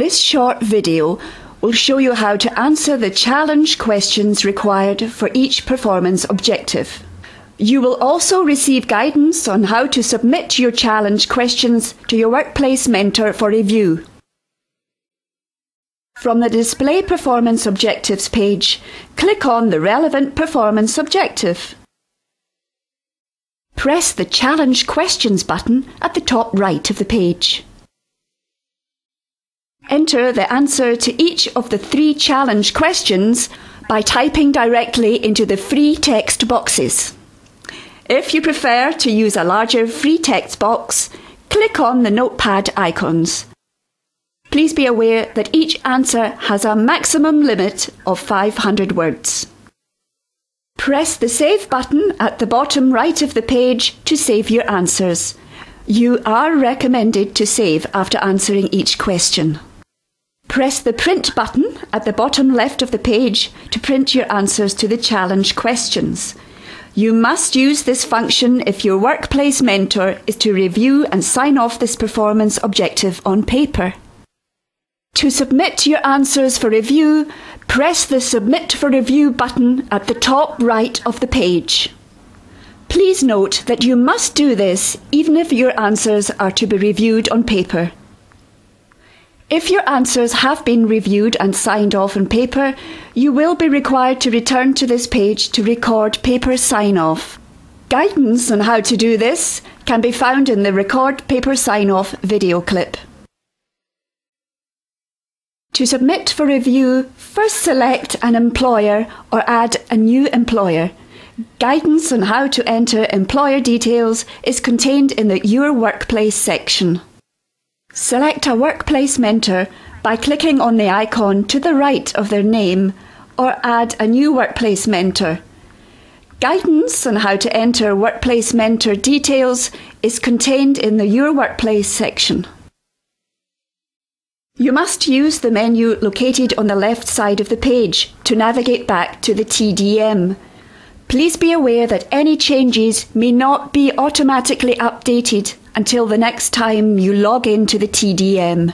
This short video will show you how to answer the challenge questions required for each performance objective. You will also receive guidance on how to submit your challenge questions to your workplace mentor for review. From the Display Performance Objectives page, click on the relevant performance objective. Press the Challenge Questions button at the top right of the page. Enter the answer to each of the three challenge questions by typing directly into the free text boxes. If you prefer to use a larger free text box, click on the notepad icons. Please be aware that each answer has a maximum limit of 500 words. Press the Save button at the bottom right of the page to save your answers. You are recommended to save after answering each question. Press the Print button at the bottom left of the page to print your answers to the challenge questions. You must use this function if your workplace mentor is to review and sign off this performance objective on paper. To submit your answers for review, press the Submit for Review button at the top right of the page. Please note that you must do this even if your answers are to be reviewed on paper. If your answers have been reviewed and signed off on paper, you will be required to return to this page to record paper sign-off. Guidance on how to do this can be found in the Record Paper Sign-Off video clip. To submit for review, first select an employer or add a new employer. Guidance on how to enter employer details is contained in the Your Workplace section. Select a workplace mentor by clicking on the icon to the right of their name or add a new workplace mentor. Guidance on how to enter workplace mentor details is contained in the Your Workplace section. You must use the menu located on the left side of the page to navigate back to the TDM. Please be aware that any changes may not be automatically updated until the next time you log in to the TDM.